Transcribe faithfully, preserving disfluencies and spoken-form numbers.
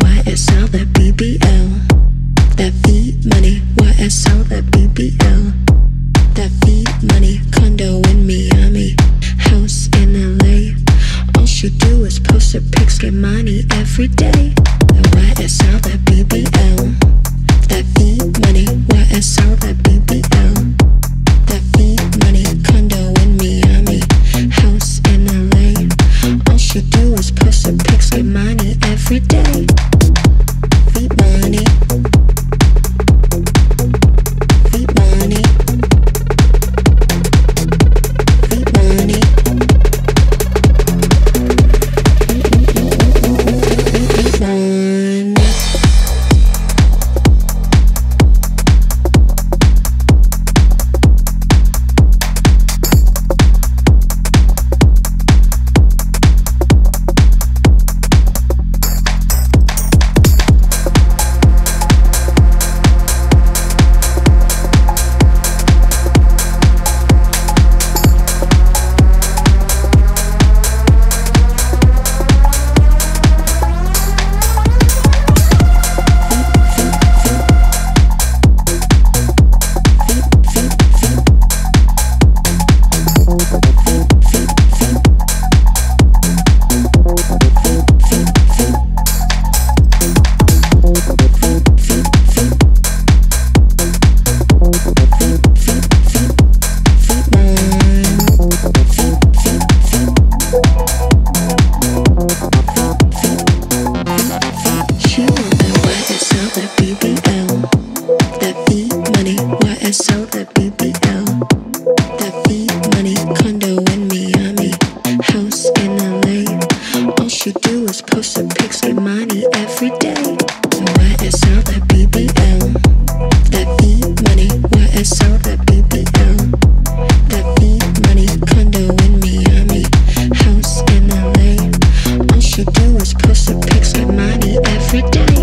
Y S L, that B B L, that V money. Y S L, that B B L, that V money. Condo in Miami, house in L A. All she do is post her pics, get money every day. That Y S L, that B B L, that V money. Y S L, that B B L, that V money. Condo in Miami, house in L A. All she do is post her pics, get money every day. V money. Every day.